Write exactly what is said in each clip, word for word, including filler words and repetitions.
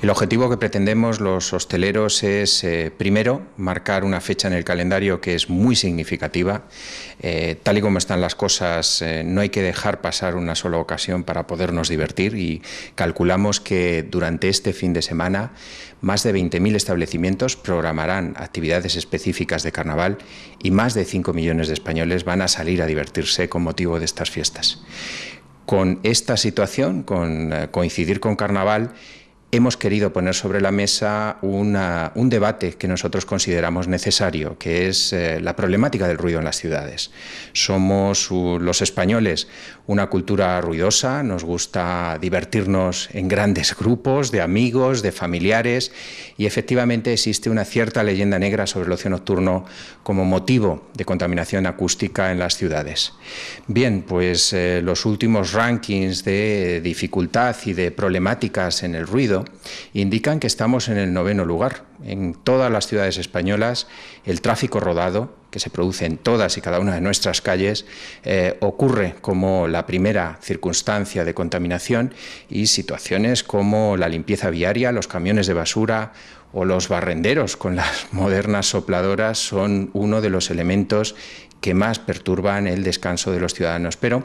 El objetivo que pretendemos los hosteleros es, eh, primero, marcar una fecha en el calendario que es muy significativa. Eh, tal y como están las cosas, eh, no hay que dejar pasar una sola ocasión para podernos divertir, y calculamos que durante este fin de semana más de veinte mil establecimientos programarán actividades específicas de carnaval y más de cinco millones de españoles van a salir a divertirse con motivo de estas fiestas. Con esta situación, con coincidir con Carnaval, hemos querido poner sobre la mesa una, un debate que nosotros consideramos necesario, que es eh, la problemática del ruido en las ciudades. Somos uh, los españoles una cultura ruidosa, nos gusta divertirnos en grandes grupos de amigos, de familiares, y efectivamente existe una cierta leyenda negra sobre el ocio nocturno como motivo de contaminación acústica en las ciudades. Bien, pues eh, los últimos rankings de dificultad y de problemáticas en el ruido indican que estamos en el noveno lugar. En todas las ciudades españolas, el tráfico rodado, que se produce en todas y cada una de nuestras calles, eh, ocurre como la primera circunstancia de contaminación, y situaciones como la limpieza viaria, los camiones de basura o los barrenderos con las modernas sopladoras son uno de los elementos que más perturban el descanso de los ciudadanos. Pero,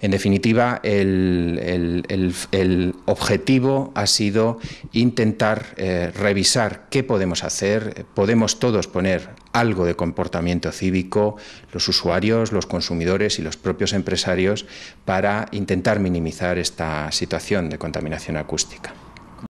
en definitiva, el, el, el, el objetivo ha sido intentar eh, revisar qué podemos hacer. Podemos todos poner algo de comportamiento cívico, los usuarios, los consumidores y los propios empresarios, para intentar minimizar esta situación de contaminación acústica.